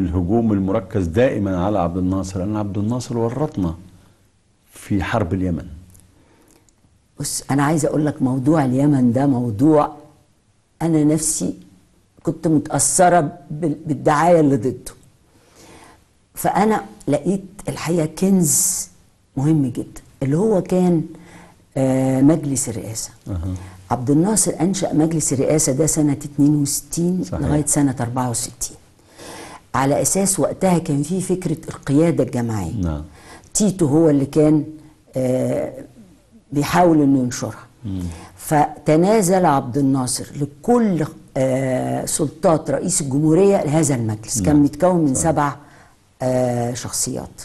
الهجوم المركز دائما على عبد الناصر، لأن عبد الناصر ورطنا في حرب اليمن. بص أنا عايز أقول لك موضوع اليمن ده موضوع أنا نفسي كنت متأثرة بالدعاية اللي ضده، فأنا لقيت الحقيقة كنز مهم جدا اللي هو كان مجلس الرئاسة. عبد الناصر أنشأ مجلس الرئاسة ده سنة 62 لغاية سنة 64 على أساس وقتها كان فيه فكرة القيادة الجماعية. نعم. تيتو هو اللي كان بيحاول أنه ينشرها. فتنازل عبد الناصر لكل سلطات رئيس الجمهورية لهذا المجلس. كان متكون من 7 شخصيات.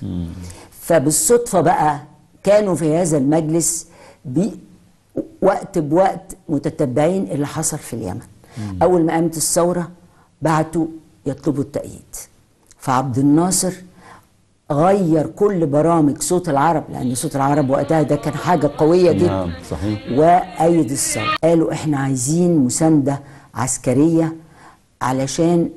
فبالصدفة بقى كانوا في هذا المجلس وقت بوقت متتبعين اللي حصل في اليمن. أول ما قامت الثورة بعتوا يطلبوا التأييد، فعبد الناصر غير كل برامج صوت العرب لأن صوت العرب وقتها ده كان حاجة قوية جدا. نعم صحيح. وأيد الثورة، قالوا إحنا عايزين مساندة عسكرية علشان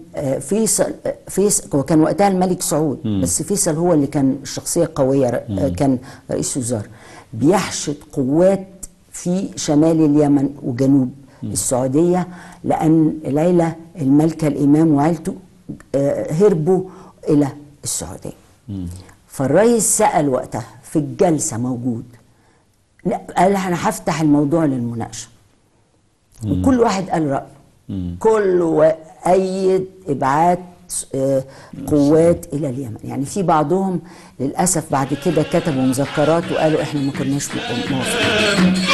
فيصل وكان وقتها الملك سعود، بس فيصل هو اللي كان الشخصية القوية، كان رئيس وزراء بيحشد قوات في شمال اليمن وجنوب السعودية، لأن ليلى المالكة الإمام وعيلته هربوا إلى السعودية. فالرئيس سأل وقتها في الجلسة موجود، قال أنا هفتح الموضوع للمناقشة وكل واحد قال رأيه، كله أيد إبعاد قوات إلى اليمن. يعني في بعضهم للأسف بعد كده كتبوا مذكرات وقالوا إحنا ما كناش موافقين.